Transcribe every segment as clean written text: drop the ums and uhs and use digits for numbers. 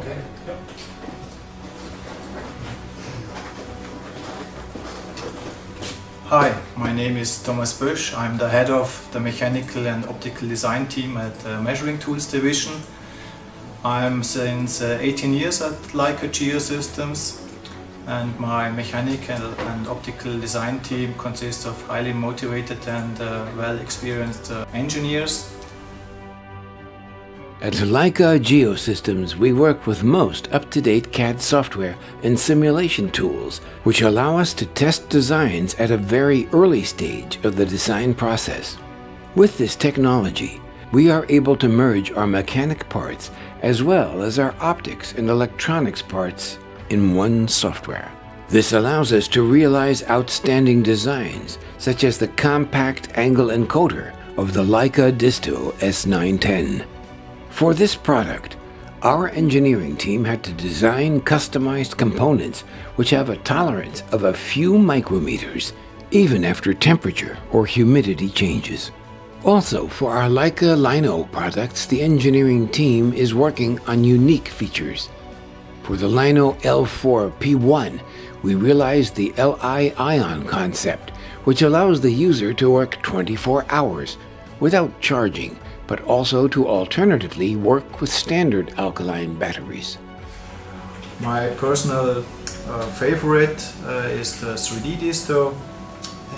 Okay. Yep. Hi, my name is Thomas Busch. I'm the head of the mechanical and optical design team at the Measuring Tools division. I'm since 18 years at Leica Geosystems, and my mechanical and optical design team consists of highly motivated and well-experienced engineers. At Leica Geosystems, we work with most up-to-date CAD software and simulation tools, which allow us to test designs at a very early stage of the design process. With this technology, we are able to merge our mechanic parts as well as our optics and electronics parts in one software. This allows us to realize outstanding designs, such as the compact angle encoder of the Leica DISTO S910. For this product, our engineering team had to design customized components which have a tolerance of a few micrometers, even after temperature or humidity changes. Also, for our Leica Lino products, the engineering team is working on unique features. For the Lino L4P1, we realized the Li-ION concept, which allows the user to work 24 hours without charging, but also to alternatively work with standard alkaline batteries. My personal favorite is the 3D Disto.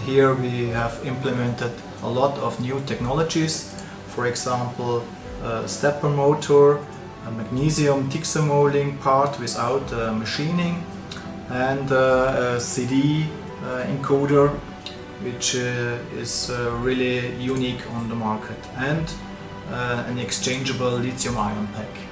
Here we have implemented a lot of new technologies, for example stepper motor, a magnesium TIXAMOLing part without machining, and a CD encoder, which is really unique on the market, and an exchangeable lithium-ion pack.